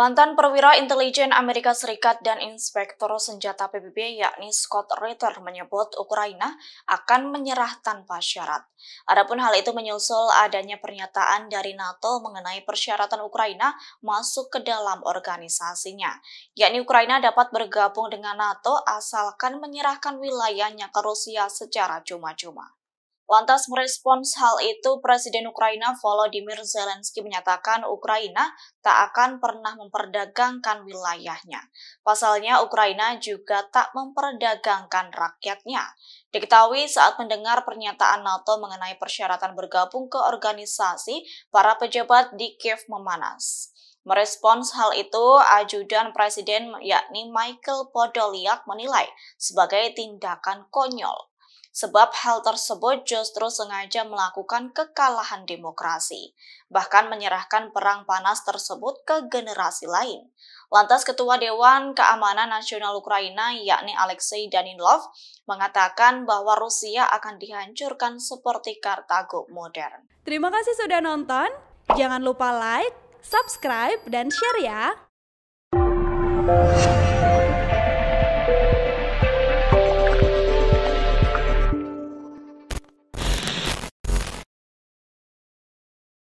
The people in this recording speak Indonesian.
Mantan perwira intelijen Amerika Serikat dan inspektur senjata PBB yakni Scott Ritter menyebut Ukraina akan menyerah tanpa syarat. Adapun hal itu menyusul adanya pernyataan dari NATO mengenai persyaratan Ukraina masuk ke dalam organisasinya, yakni Ukraina dapat bergabung dengan NATO asalkan menyerahkan wilayahnya ke Rusia secara cuma-cuma. Lantas merespons hal itu, Presiden Ukraina Volodymyr Zelensky menyatakan Ukraina tak akan pernah memperdagangkan wilayahnya. Pasalnya, Ukraina juga tak memperdagangkan rakyatnya. Diketahui saat mendengar pernyataan NATO mengenai persyaratan bergabung ke organisasi, para pejabat di Kiev memanas. Merespons hal itu, Ajudan Presiden yakni Michael Podolyak menilai sebagai tindakan konyol. Sebab hal tersebut justru sengaja melakukan kekalahan demokrasi, bahkan menyerahkan perang panas tersebut ke generasi lain. Lantas Ketua Dewan Keamanan Nasional Ukraina yakni Alexei Danilov mengatakan bahwa Rusia akan dihancurkan seperti Kartago modern. Terima kasih sudah nonton, jangan lupa like, subscribe, dan share ya!